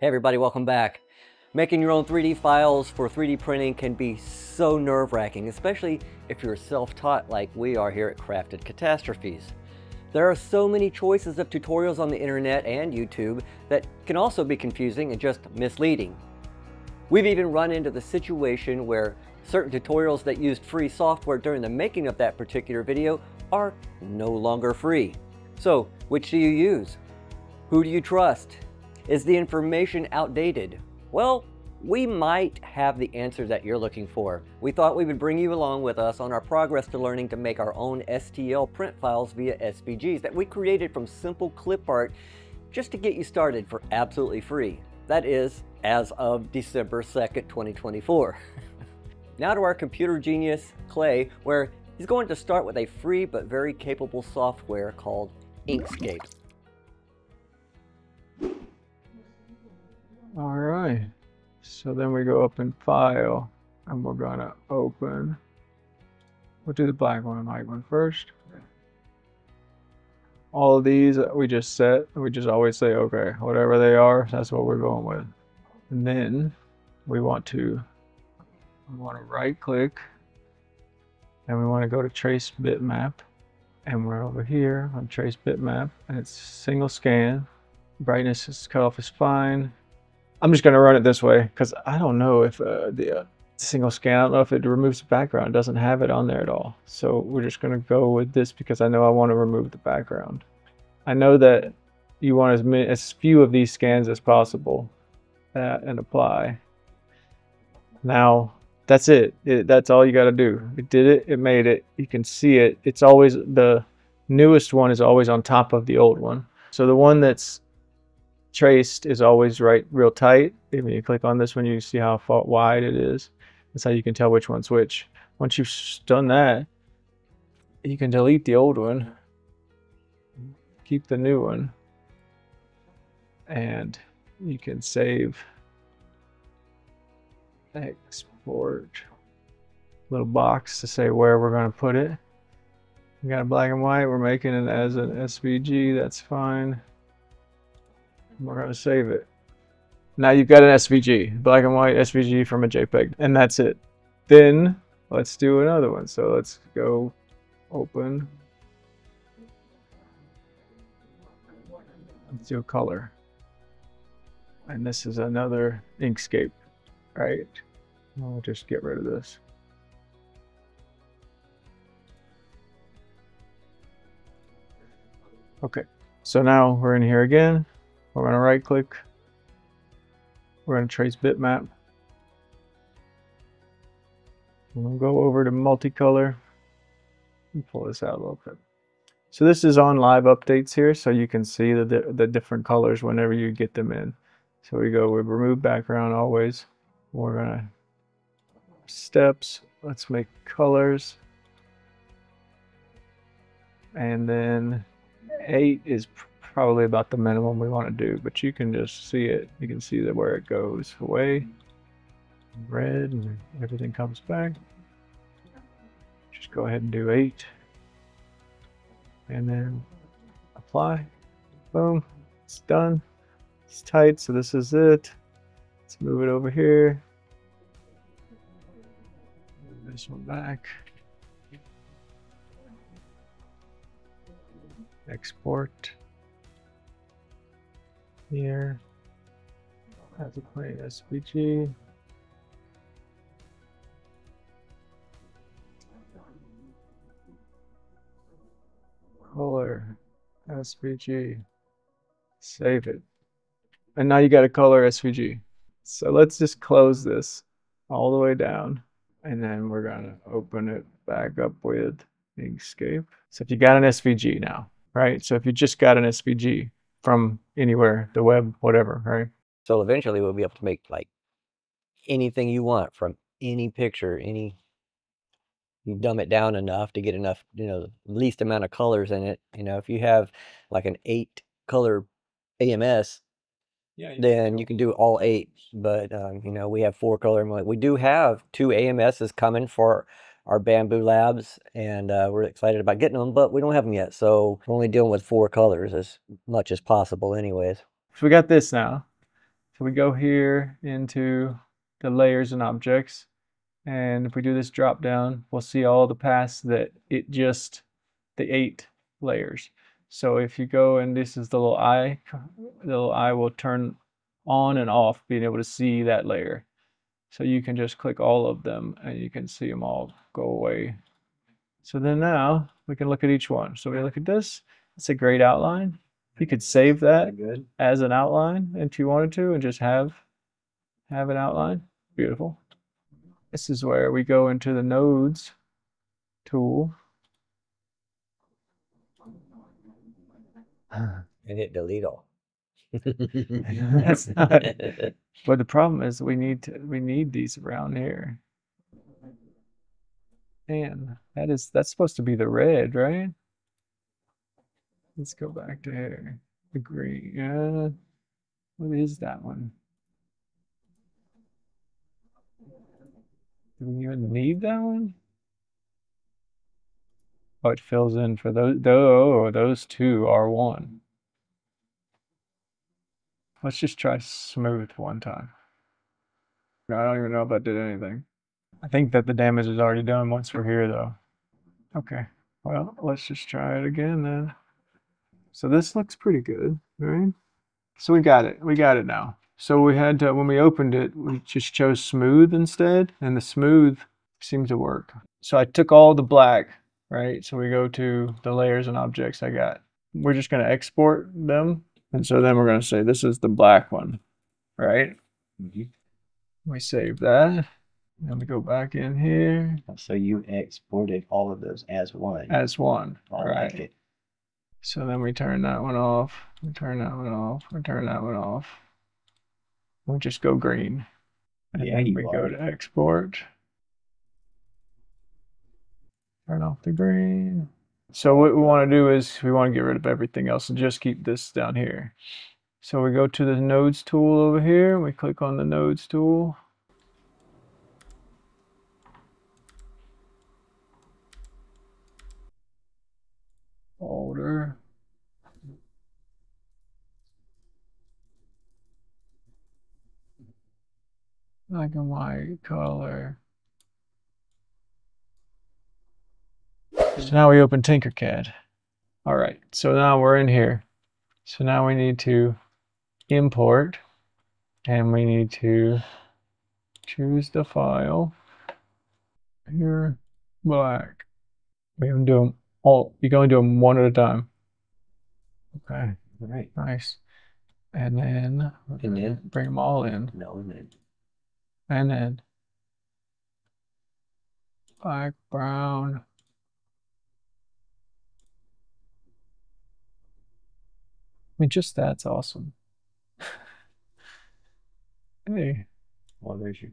Hey everybody, welcome back. Making your own 3D files for 3D printing can be so nerve-wracking, especially if you're self-taught like we are here at Crafted Catastrophes. There are so many choices of tutorials on the internet and YouTube that can also be confusing and just misleading. We've even run into the situation where certain tutorials that used free software during the making of that particular video are no longer free. So, which do you use? Who do you trust? Is the information outdated? Well, we might have the answer that you're looking for. We thought we would bring you along with us on our progress to learning to make our own STL print files via SVGs that we created from simple clip art just to get you started for absolutely free. That is, as of December 2nd, 2024. Now to our computer genius, Clay, where he's going to start with a free but very capable software called Inkscape. All right, so then we go up in File, and we're gonna open. We'll do the black one and white one first. All of these we just set, we just always say, okay, whatever they are, that's what we're going with. And then we want to right click, and we want to go to Trace Bitmap, and we're over here on Trace Bitmap, and it's single scan. Brightness is cut off is fine. I'm just going to run it this way because I don't know if the single scan, I don't know if it removes the background. It doesn't have it on there at all. So we're just going to go with this because I know I want to remove the background. I know that you want as few of these scans as possible and apply. Now, that's it. That's all you got to do. It did it. It made it. You can see it. It's always the newest one is always on top of the old one. So the one that's traced is always right real tight. If you click on this one, you see how far wide it is. That's how you can tell which one's which. Once you've done that, you can delete the old one, keep the new one, and you can save, export, little box to say where we're going to put it. We got a black and white, we're making it as an SVG, that's fine. We're going to save it. Now you've got an SVG, black and white SVG from a JPEG, and that's it. Then let's do another one. So let's go open. Let's do a color. And this is another Inkscape, right? I'll just get rid of this. Okay, so now we're in here again. We're going to right click, we're going to trace bitmap, we'll go over to multicolor and pull this out a little bit. So this is on live updates here, so you can see the different colors whenever you get them in. So we remove background always, we're going to steps, let's make colors, and then 8 is probably about the minimum we want to do, but you can just see it. You can see that where it goes away, red, and everything comes back. Just go ahead and do 8 and then apply. Boom, it's done. It's tight, so this is it. Let's move it over here. Move this one back. Export. Here, as a plain SVG. Color, SVG, save it. And now you got a color SVG. So let's just close this all the way down, and then we're gonna open it back up with Inkscape. So if you got an SVG now, right? So if you just got an SVG, from anywhere, the web, whatever, right? So eventually we'll be able to make like anything you want from any picture, any, you dumb it down enough to get enough, you know, least amount of colors in it. You know, if you have like an 8 color AMS, yeah, then you can do all 8, but you know, we have 4 color. We do have 2 AMSs coming for our Bambu Labs, and we're excited about getting them, but we don't have them yet, so we're only dealing with 4 colors as much as possible anyways. So we got this now. So we go here into the layers and objects, and if we do this drop down, we'll see all the paths that it just, the 8 layers. So if you go, and this is the little eye will turn on and off, being able to see that layer. So you can just click all of them and you can see them all go away. So then now we can look at each one. So we look at this, it's a great outline. You could save that as an outline if you wanted to and just have an outline. Beautiful. This is where we go into the nodes tool. And hit delete all. That's not, but the problem is we need these around here. And that's supposed to be the red, right? Let's go back to here. The green. What is that one? Do we even need that one? Oh, it fills in for those. Oh, those two are one. Let's just try smooth one time. I don't even know if that did anything. I think that the damage is already done once we're here, though. Okay. Well, let's just try it again then. So this looks pretty good, right? So we got it. We got it now. So we had to, when we opened it, we just chose smooth instead, and the smooth seems to work. So I took all the black, right? So we go to the layers and objects I got. We're just going to export them. And so then we're going to say, this is the black one, right? Mm-hmm. We save that. Then we go back in here. So you exported all of those as one. As one. All right. Like it. So then we turn that one off, we turn that one off, we turn that one off. We'll just go green. And yeah, then we go to export. Turn off the green. So what we want to do is we want to get rid of everything else and just keep this down here. So we go to the nodes tool over here. We click on the nodes tool. Folder. Black and white color. So now we open Tinkercad. All right, so now we're in here. So now we need to import, and we need to choose the file. Here, black. We can do them all. You're going to do them one at a time. Okay. All right. Nice. And then, bring them all in. No, and then. And then. Black, brown. I mean, just that's awesome. Hey. Well, there's your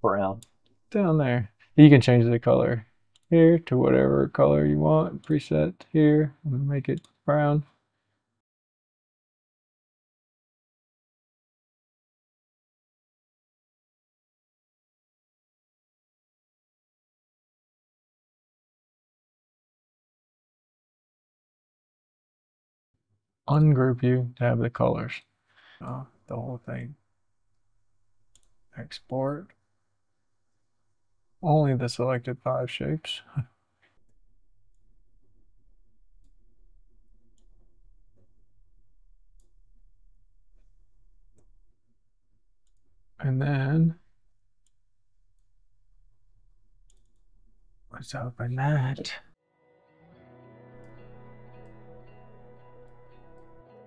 brown. Down there. You can change the color here to whatever color you want. Preset here. I'm going to make it brown. Ungroup you to have the colors. Oh, the whole thing. Export. Only the selected 5 shapes. And then let's open that.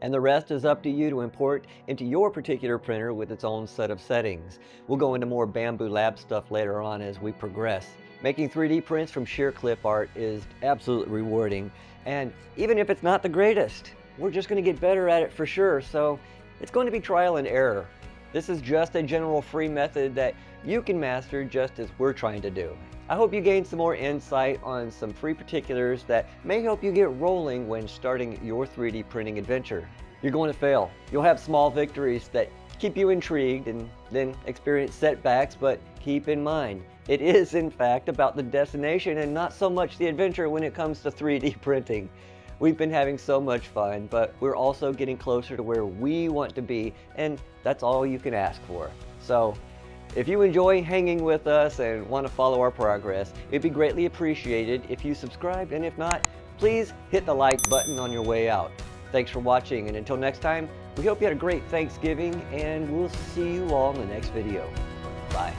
And the rest is up to you to import into your particular printer with its own set of settings. We'll go into more Bambu Lab stuff later on as we progress. Making 3D prints from sheer clip art is absolutely rewarding. And even if it's not the greatest, we're just going to get better at it for sure. So it's going to be trial and error. This is just a general free method that you can master just as we're trying to do. I hope you gained some more insight on some free particulars that may help you get rolling when starting your 3D printing adventure. You're going to fail. You'll have small victories that keep you intrigued and then experience setbacks, but keep in mind, it is in fact about the destination and not so much the adventure when it comes to 3D printing. We've been having so much fun, but we're also getting closer to where we want to be, and that's all you can ask for. So if you enjoy hanging with us and want to follow our progress, it'd be greatly appreciated if you subscribe, and if not, please hit the like button on your way out. Thanks for watching, and until next time, we hope you had a great Thanksgiving, and we'll see you all in the next video. Bye.